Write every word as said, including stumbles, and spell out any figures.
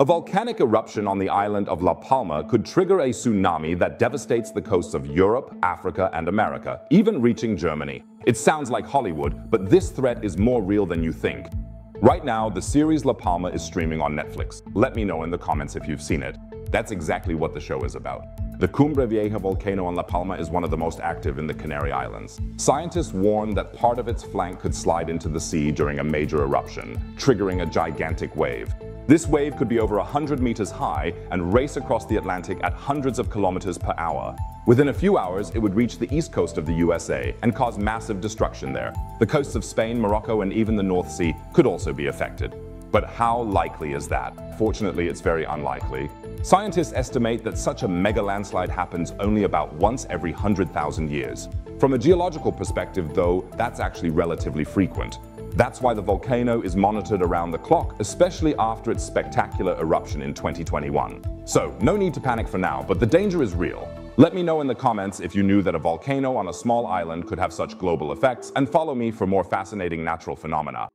A volcanic eruption on the island of La Palma could trigger a tsunami that devastates the coasts of Europe, Africa, and America, even reaching Germany. It sounds like Hollywood, but this threat is more real than you think. Right now, the series La Palma is streaming on Netflix. Let me know in the comments if you've seen it. That's exactly what the show is about. The Cumbre Vieja volcano on La Palma is one of the most active in the Canary Islands. Scientists warn that part of its flank could slide into the sea during a major eruption, triggering a gigantic wave. This wave could be over one hundred meters high and race across the Atlantic at hundreds of kilometers per hour. Within a few hours, it would reach the east coast of the U S A and cause massive destruction there. The coasts of Spain, Morocco, and even the North Sea could also be affected. But how likely is that? Fortunately, it's very unlikely. Scientists estimate that such a mega landslide happens only about once every one hundred thousand years. From a geological perspective, though, that's actually relatively frequent. That's why the volcano is monitored around the clock, especially after its spectacular eruption in twenty twenty-one. So, no need to panic for now, but the danger is real. Let me know in the comments if you knew that a volcano on a small island could have such global effects, and follow me for more fascinating natural phenomena.